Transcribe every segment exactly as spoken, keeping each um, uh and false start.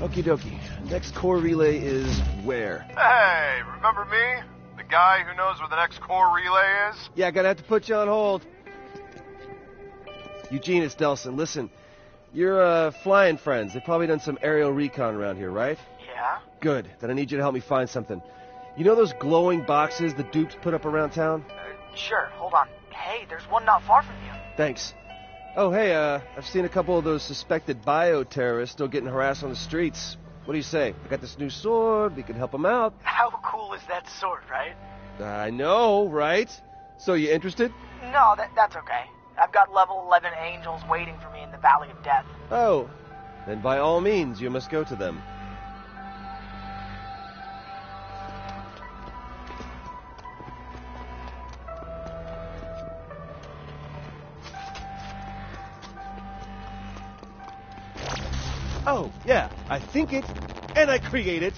Okie dokie. Next core relay is where? Hey, remember me? The guy who knows where the next core relay is? Yeah, gonna have to put you on hold. Eugene, it's Delsin. Listen, you're uh, flying friends. They've probably done some aerial recon around here, right? Yeah. Good. Then I need you to help me find something. You know those glowing boxes the dupes put up around town? Uh, sure. Hold on. Hey, there's one not far from you. Thanks. Oh, hey, uh, I've seen a couple of those suspected bioterrorists still getting harassed on the streets. What do you say? I got this new sword, we can help them out. How cool is that sword, right? I know, right? So, you interested? No, that, that's okay. I've got level eleven angels waiting for me in the Valley of Death. Oh, then by all means, you must go to them. Oh, yeah, I think it, and I create it.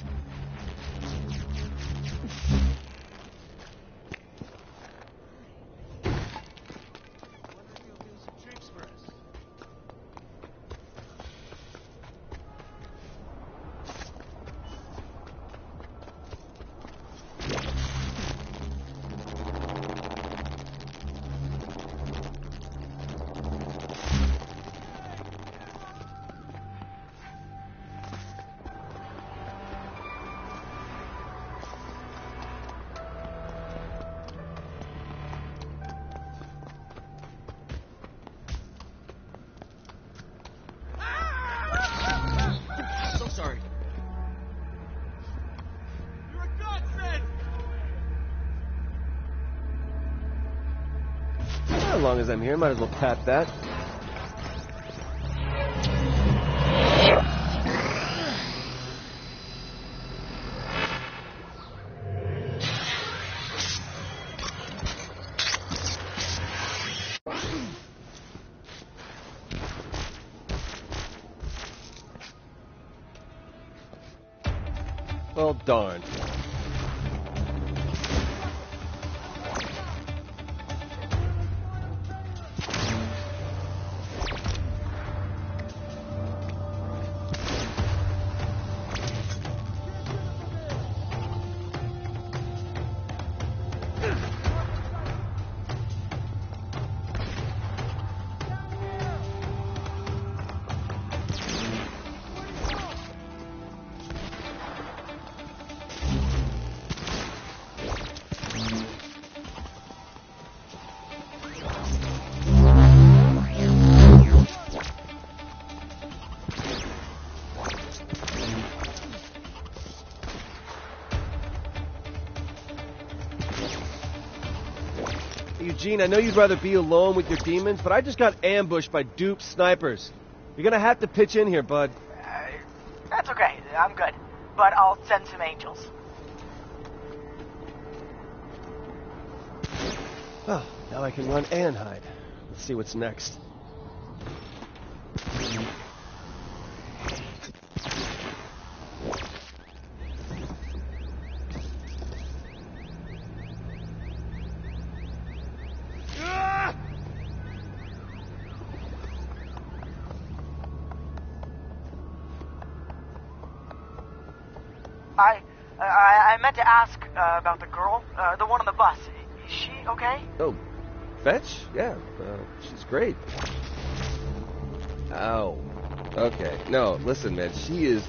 As long as I'm here, might as well pat that. Well, darn. Eugene, I know you'd rather be alone with your demons, but I just got ambushed by dupe snipers. You're gonna have to pitch in here, bud. Uh, that's okay. I'm good. But I'll send some angels. Oh, now I can run and hide. Let's see what's next. I, uh, I meant to ask uh, about the girl, uh, the one on the bus. Is she okay? Oh, Fetch? Yeah, uh, she's great. Ow. Okay. No, listen, man, she is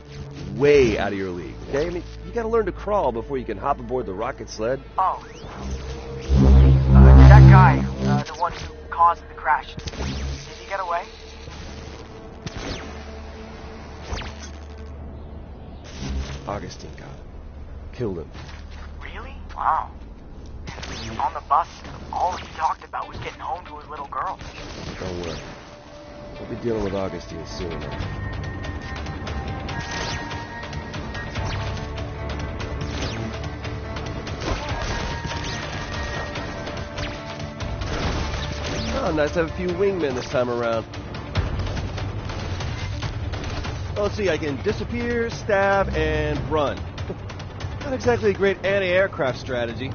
way out of your league. Okay? I mean, you gotta learn to crawl before you can hop aboard the rocket sled. Oh. Uh, that guy, uh, the one who caused the crash, did he get away? Augustine got him. Killed him. Really? Wow. On the bus, all he talked about was getting home to his little girl. Don't worry. We'll be dealing with Augustine soon. Oh, nice to have a few wingmen this time around. Let's see, I can disappear, stab, and run. Not exactly a great anti-aircraft strategy.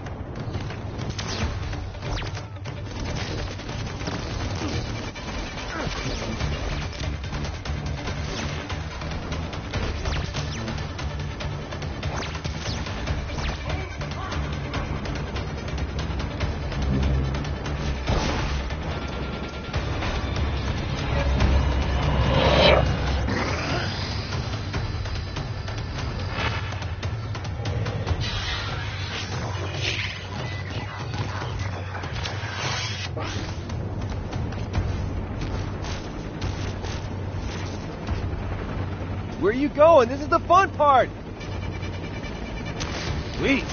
Where are you going? This is the fun part! Sweet!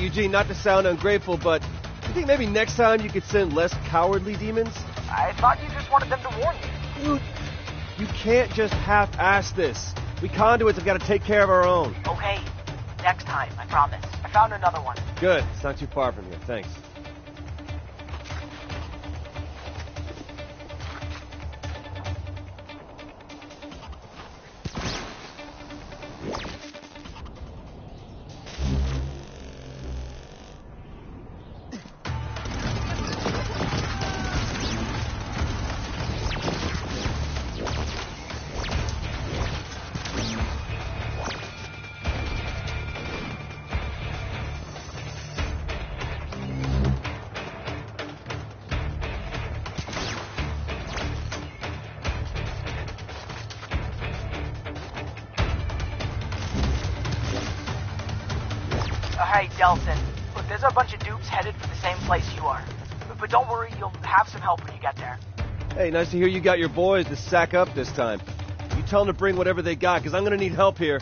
Eugene, not to sound ungrateful, but do you think maybe next time you could send less cowardly demons? I thought you just wanted them to warn you. Dude, you can't just half-ass this. We conduits have got to take care of our own. Okay, next time, I promise. I found another one. Good, it's not too far from here, thanks. Alright, Delsin, look, there's a bunch of dupes headed for the same place you are. But, but don't worry, you'll have some help when you get there. Hey, nice to hear you got your boys to sack up this time. You tell them to bring whatever they got, because I'm going to need help here.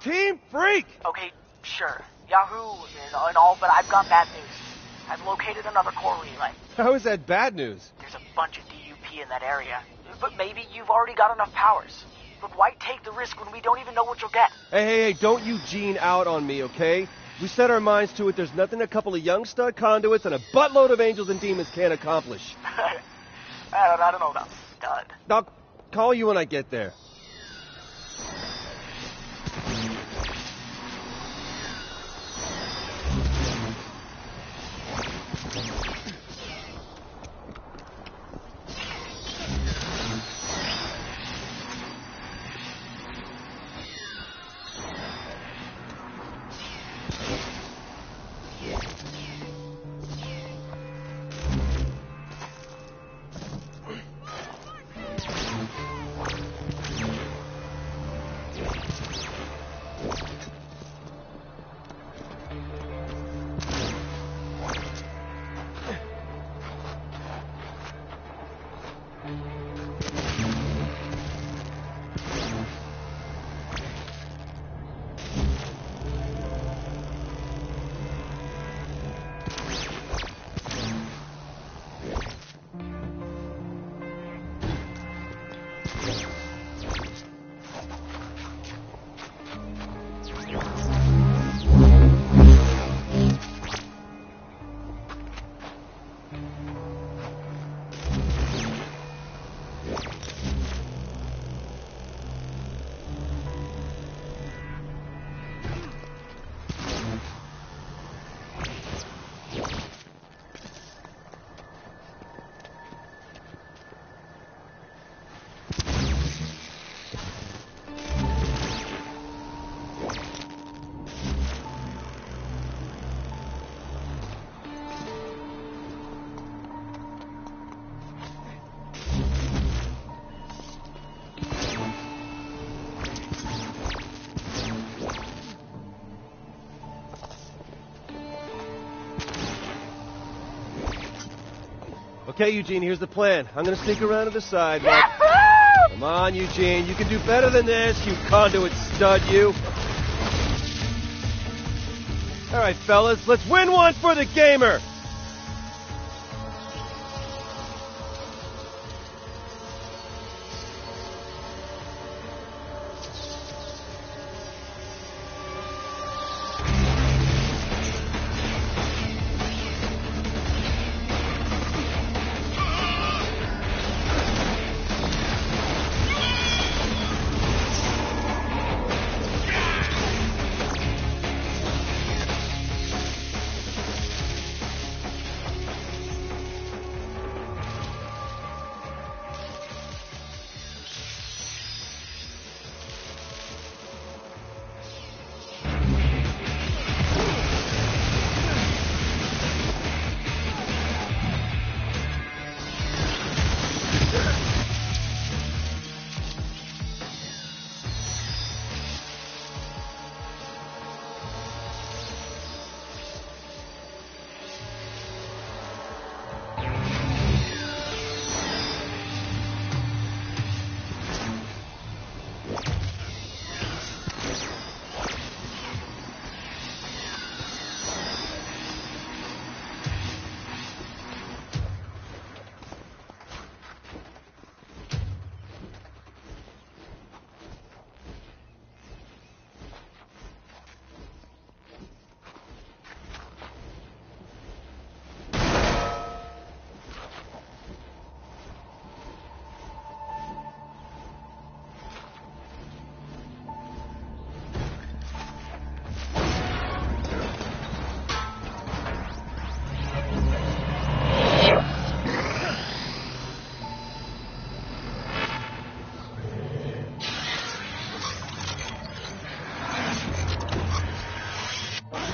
Team Freak! Okay, sure. Yahoo and all, but I've got bad news. I've located another core relay. How is that bad news? There's a bunch of D U P in that area. But maybe you've already got enough powers. But why take the risk when we don't even know what you'll get? Hey, hey, hey, don't Eugene out on me, okay? We set our minds to it. There's nothing a couple of young stud conduits and a buttload of angels and demons can't accomplish. I, don't, I don't know about stud. I'll call you when I get there. Okay, Eugene, here's the plan. I'm going to sneak around to the side. Yahoo! Come on, Eugene. You can do better than this, you conduit stud, you. All right, fellas, let's win one for the gamer.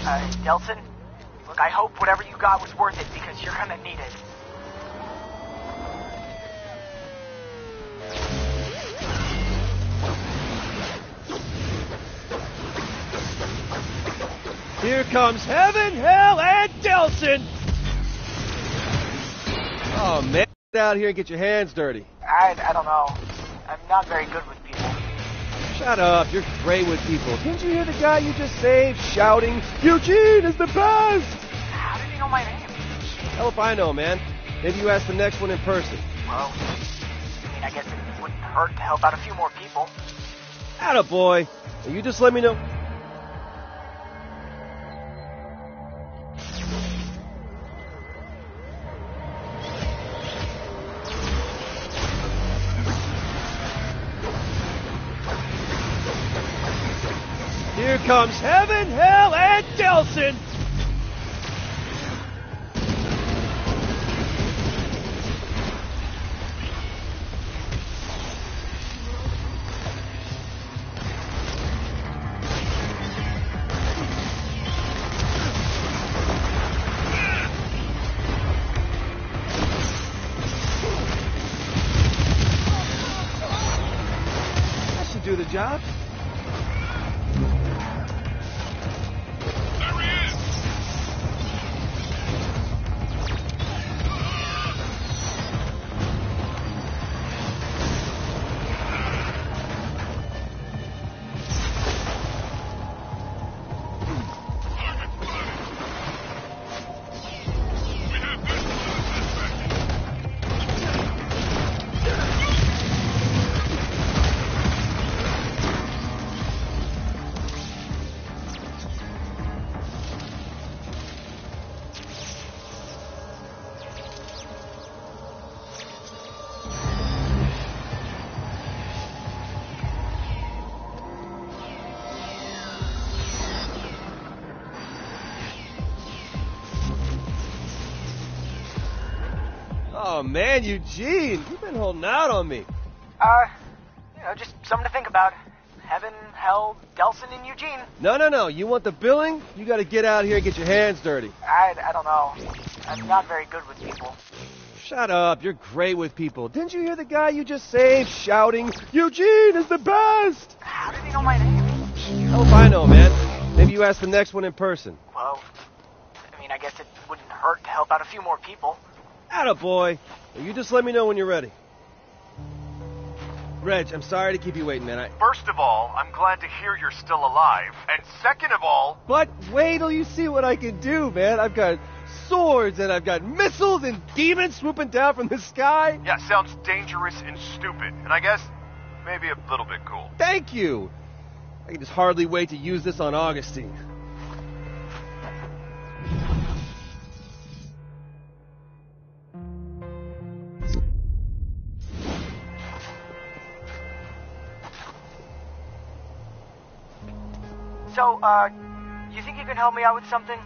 Uh, Delsin, look, I hope whatever you got was worth it, because you're gonna need it. Here comes heaven, hell, and Delsin! Oh, man, get out here and get your hands dirty. I, I don't know. I'm not very good with people. Shut up, you're great with people. Didn't you hear the guy you just saved shouting, Eugene is the best? How did he know my name? Hell if I know, man. Maybe you ask the next one in person. Well, I mean, I guess it wouldn't hurt to help out a few more people. Attaboy. Will you just let me know? Here comes heaven, hell, and Delsin! That should do the job. Oh man, Eugene, you've been holding out on me. Uh, you know, just something to think about. Heaven, hell, Delsin, and Eugene. No, no, no. You want the billing? You gotta get out here and get your hands dirty. I, I don't know. I'm not very good with people. Shut up. You're great with people. Didn't you hear the guy you just saved shouting, Eugene is the best? How did he know my name? Hell if I know, man. Maybe you ask the next one in person. Well, I mean, I guess it wouldn't hurt to help out a few more people. Attaboy! Well, you just let me know when you're ready. Reg, I'm sorry to keep you waiting, man. I... First of all, I'm glad to hear you're still alive. And second of all... But wait till you see what I can do, man. I've got swords and I've got missiles and demons swooping down from the sky. Yeah, sounds dangerous and stupid. And I guess maybe a little bit cool. Thank you! I can just hardly wait to use this on Augustine. So, uh, you think you can help me out with something?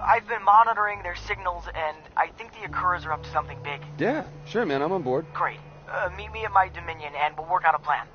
I've been monitoring their signals, and I think the Akuras are up to something big. Yeah, sure, man. I'm on board. Great. Uh, meet me at my dominion, and we'll work out a plan.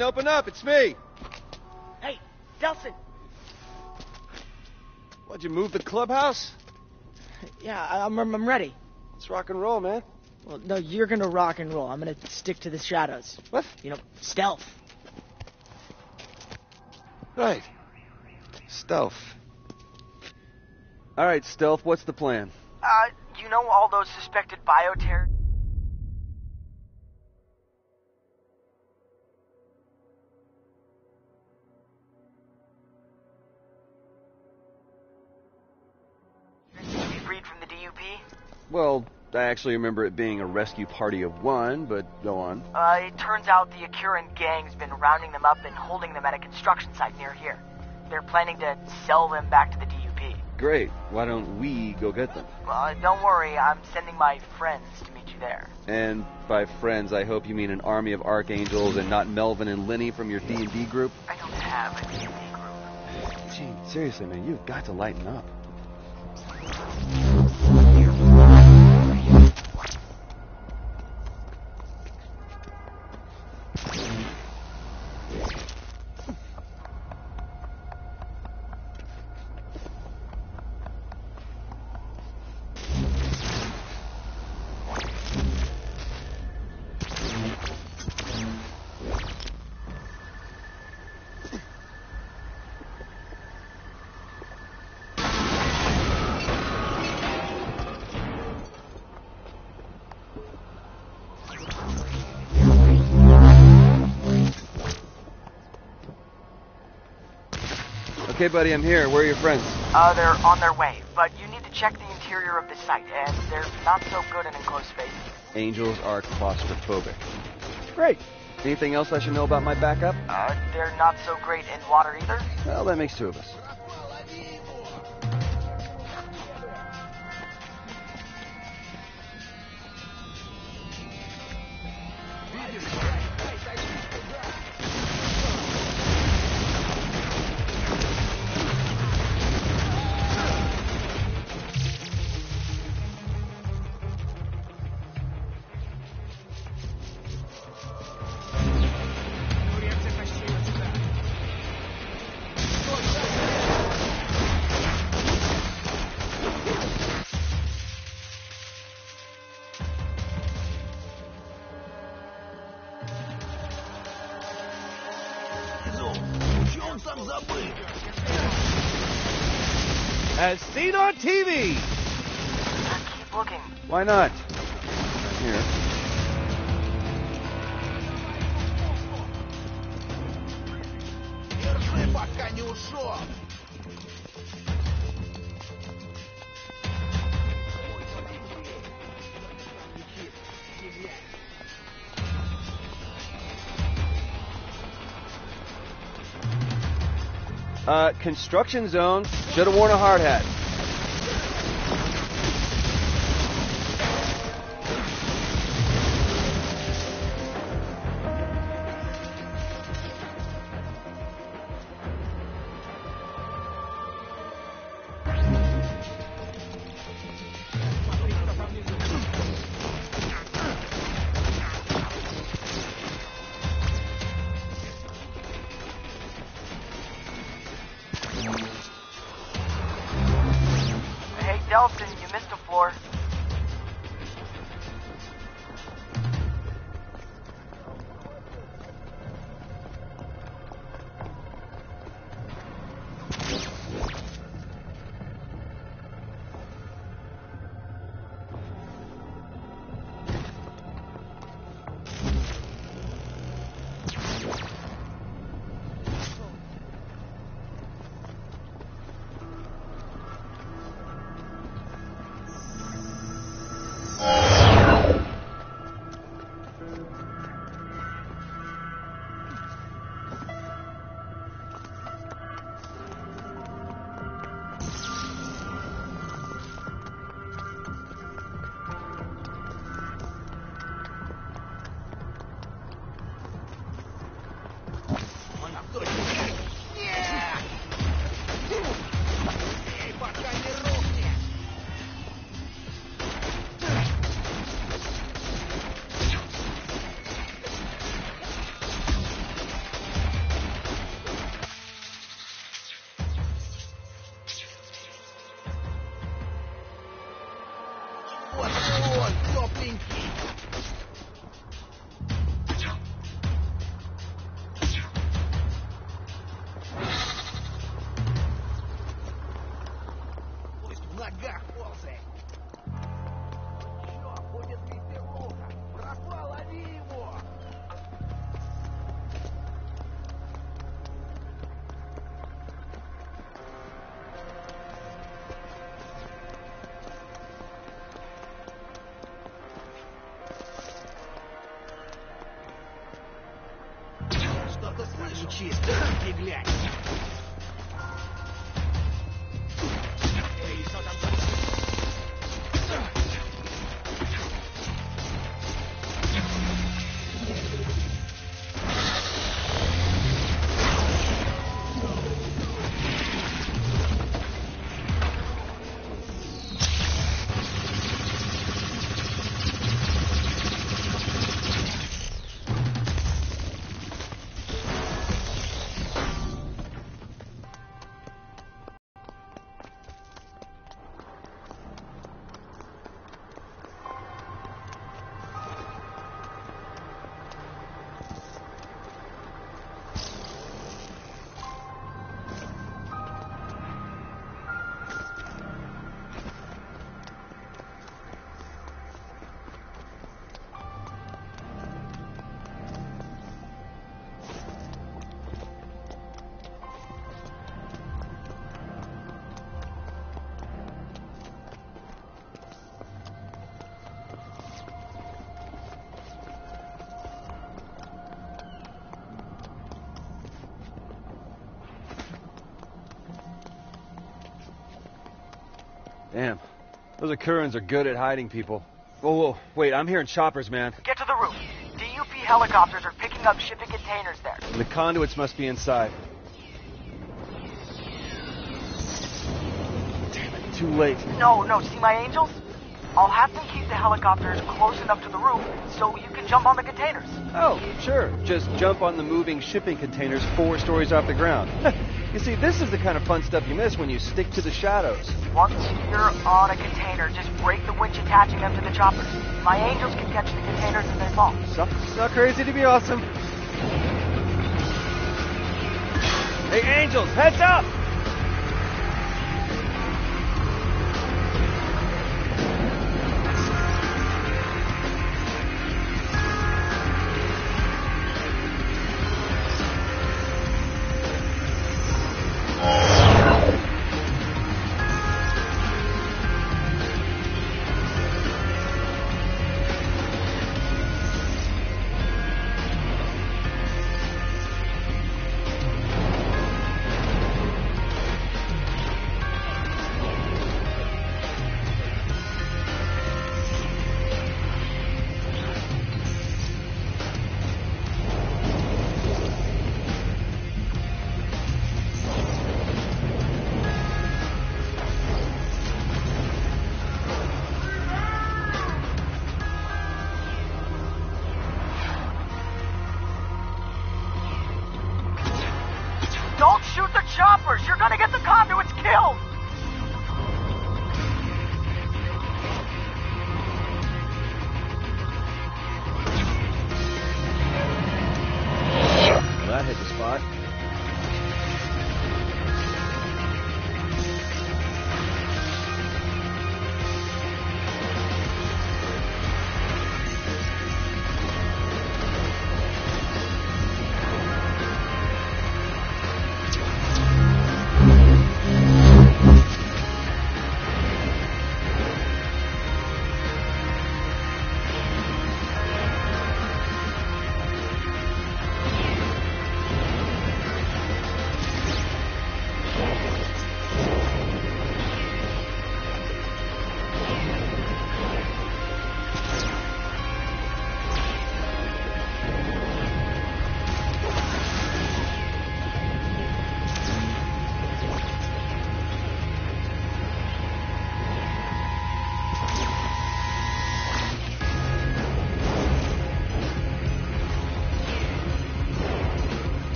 Open up, it's me! Hey, Delsin! What'd you move the clubhouse? Yeah, I'm, I'm ready. Let's rock and roll, man. Well, no, you're gonna rock and roll. I'm gonna stick to the shadows. What? You know, stealth. Right. Stealth. Alright, Stealth, what's the plan? Uh, you know all those suspected bioterrorists? Well, I actually remember it being a rescue party of one, but go on. Uh, it turns out the Akuran gang's been rounding them up and holding them at a construction site near here. They're planning to sell them back to the D U P. Great. Why don't we go get them? Well, don't worry. I'm sending my friends to meet you there. And by friends, I hope you mean an army of archangels and not Melvin and Lenny from your D and D group? I don't have a D and D group. Eugene, seriously, man, you've got to lighten up. Okay, buddy, I'm here. Where are your friends? Uh, they're on their way, but you need to check the interior of the site, and they're not so good in enclosed spaces. Angels are claustrophobic. Great. Anything else I should know about my backup? Uh, they're not so great in water either. Well, that makes two of us. As seen on T V! I keep looking. Why not? Here. Uh, construction zone. Should have worn a hard hat. Delsin, you missed a floor. Damn, those Akurans are good at hiding people. Whoa, whoa, wait, I'm hearing choppers, man. Get to the roof. D U P helicopters are picking up shipping containers there. And the conduits must be inside. Damn it, too late. No, no, see my angels? I'll have to keep the helicopters close enough to the roof so you can jump on the containers. Oh, sure. Just jump on the moving shipping containers four stories off the ground. You see, this is the kind of fun stuff you miss when you stick to the shadows. Once you're on a container, just break the winch attaching them to the choppers. My angels can catch the containers as they fall. So, it's not crazy to be awesome. Hey, angels, heads up!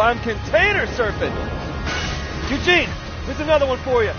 on container surfing. Eugene, here's another one for you.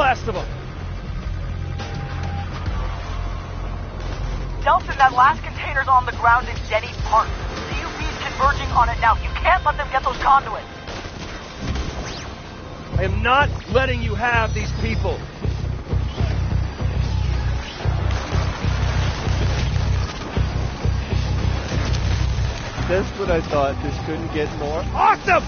last of them. Delsin, that last container's on the ground in Denny Park. D U P's converging on it now. You can't let them get those conduits. I am not letting you have these people. That's what I thought. This couldn't get more awesome!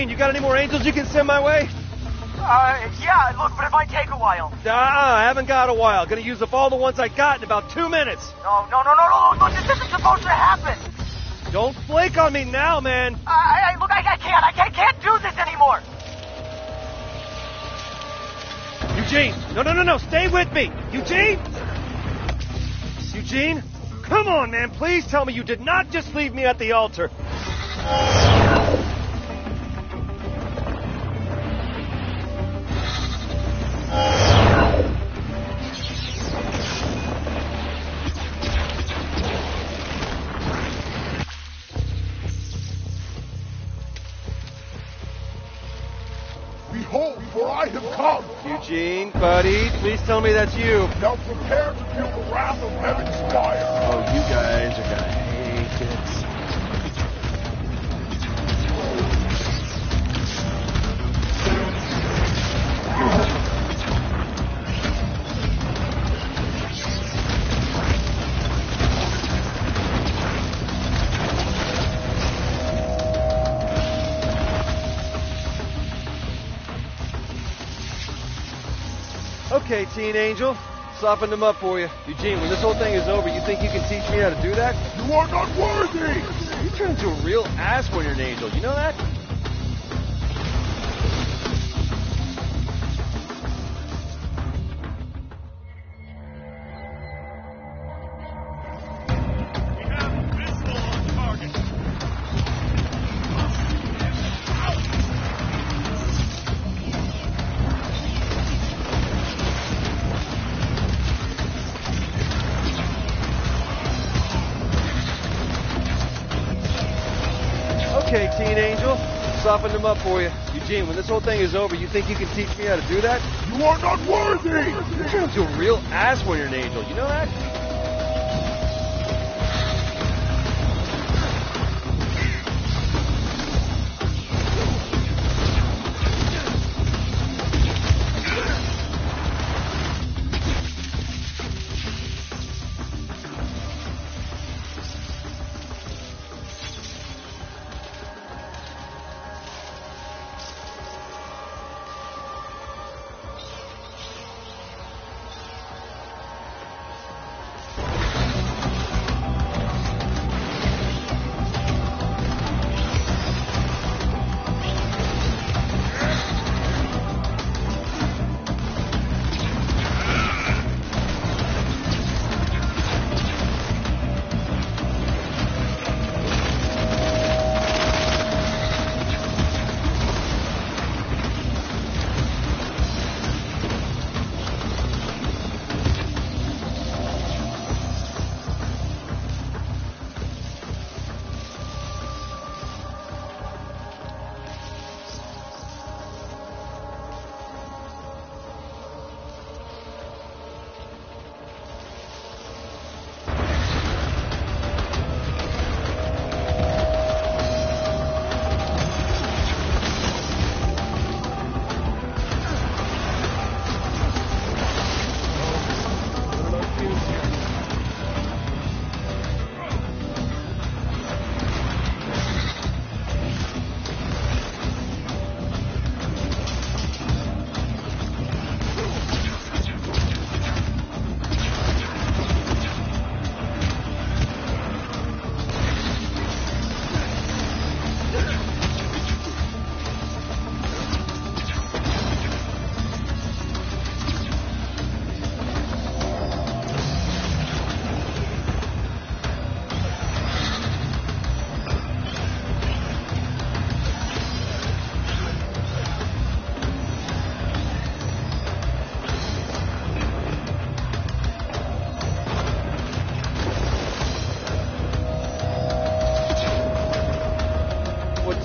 Eugene, you got any more angels you can send my way? Uh, yeah, look, but it might take a while. Uh, I haven't got a while. Gonna use up all the ones I got in about two minutes. No, no, no, no, no, no, this isn't supposed to happen. Don't flake on me now, man. I, I look, I, I can't, I can't, can't do this anymore. Eugene, no, no, no, no, stay with me. Eugene? Eugene? Come on, man, please tell me you did not just leave me at the altar. Behold, for I have come. Eugene, buddy, please tell me that's you. Now prepare to feel the wrath of heaven's fire. Oh, you guys are gonna hate it. Okay, teen angel, soften them up for you. Eugene, when this whole thing is over, you think you can teach me how to do that? You are not worthy! You turn into a real ass when you're an angel, you know that? Okay, teen angel, soften them up for you. Eugene, when this whole thing is over, you think you can teach me how to do that? You are not worthy! You turn into a real ass when you're an angel, you know that?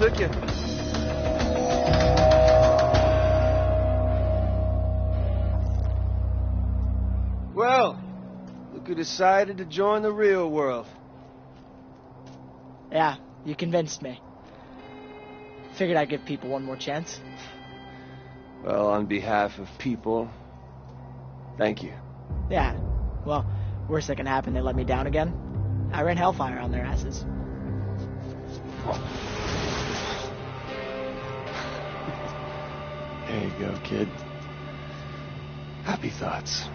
Took you. Well, look who decided to join the real world. Yeah, you convinced me. Figured I'd give people one more chance. Well, on behalf of people, thank you. Yeah, well, worst that can happen, they let me down again. I ran hellfire on their asses. Oh. There you go, kid. Happy thoughts.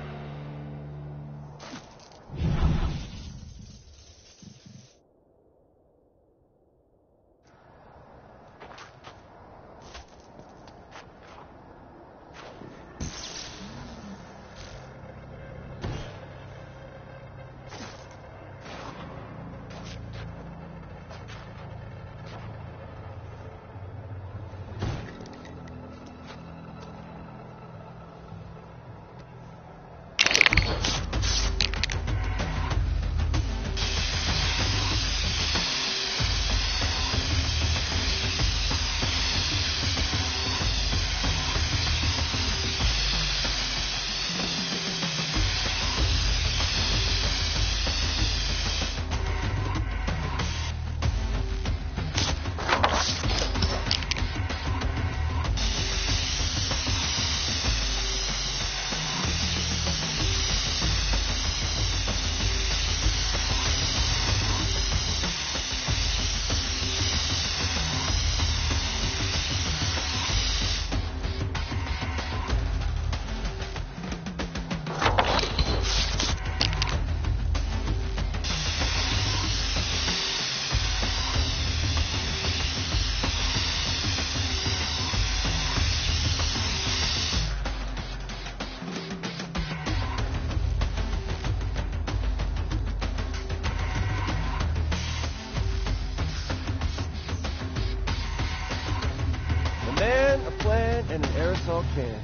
Can.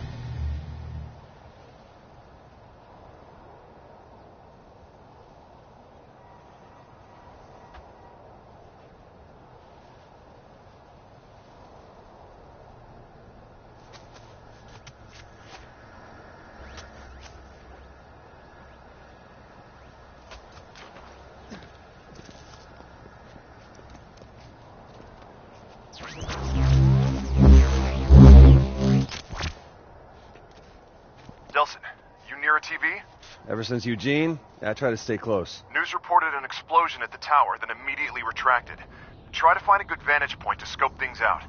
T V? Ever since Eugene, I try to stay close. News reported an explosion at the tower, then immediately retracted. Try to find a good vantage point to scope things out.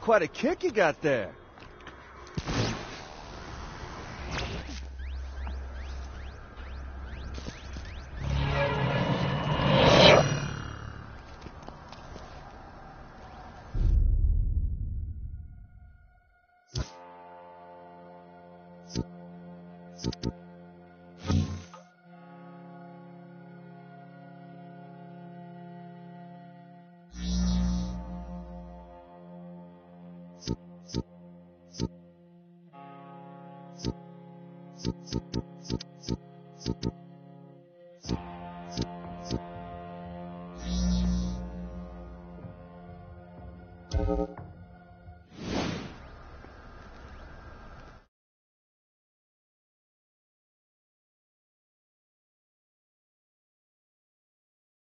Quite a kick you got there.